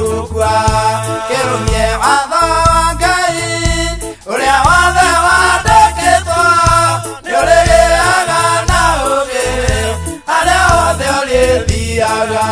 ukwa kerumye adhagai ule wadha wadaketo nyolege agana uge ale ode ole diaga.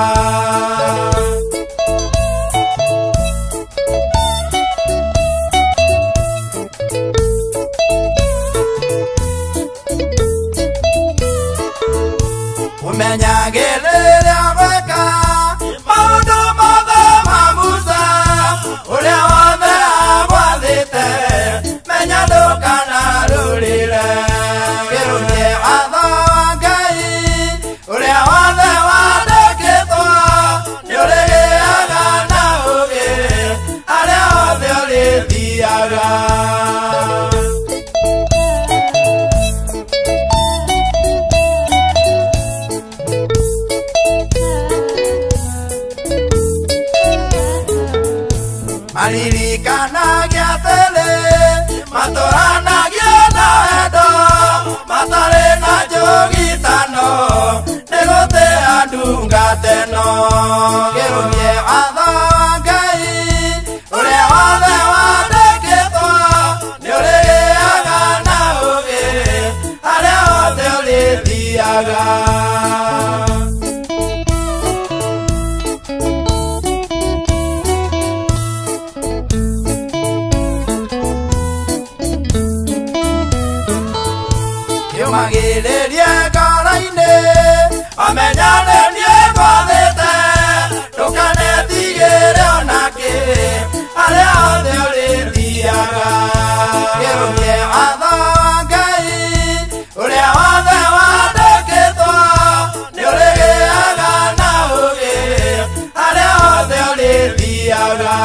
Malirika na gya tele, matora na gya na edo, matare na jogitano, negote adunga teno, kerumye adhagai, ule ode wadeketo, nyolege agana uge, ale ode ole diaga. Magele dia karaine, amenyane dia badete, dokane tigere onake, ale ode ole diaga, kerumye adhagai, ule ode wadaketo, nyolege agana uge, ale ode ole diaga.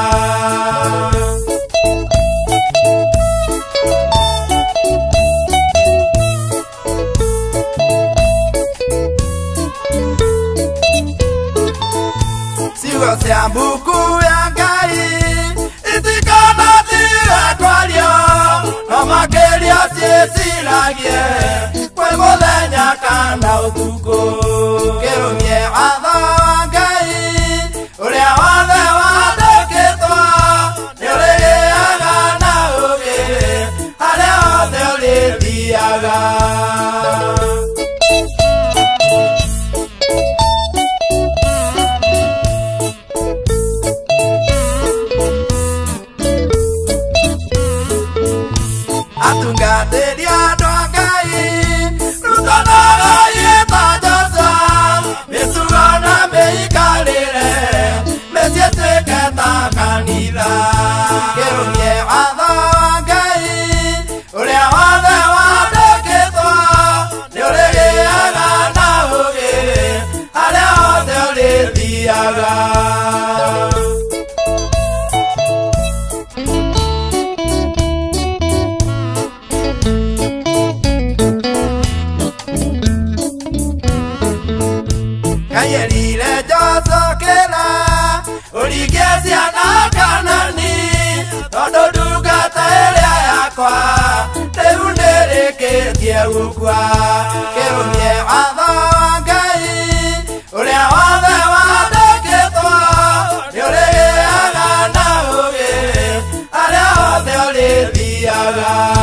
Siwa buku ya gai, itikana tiga kwalio, nama kelia sisi lagi, kwe bolanya kanda utuko, kerumye adhagai, ule wadhe wadaketo, nyolege agana uge, ale ode ole diaga. Kerumye adhagai, ule wadhe wadaketo, nyolege agana uge, ale ode ole diaga. Uligezi anakanani Tondo duga taelea yakwa Teunereke tia ukwa Kerumye adhagai Ule wadhe wadaketo Nyolege agana uge Ale ode ole diaga.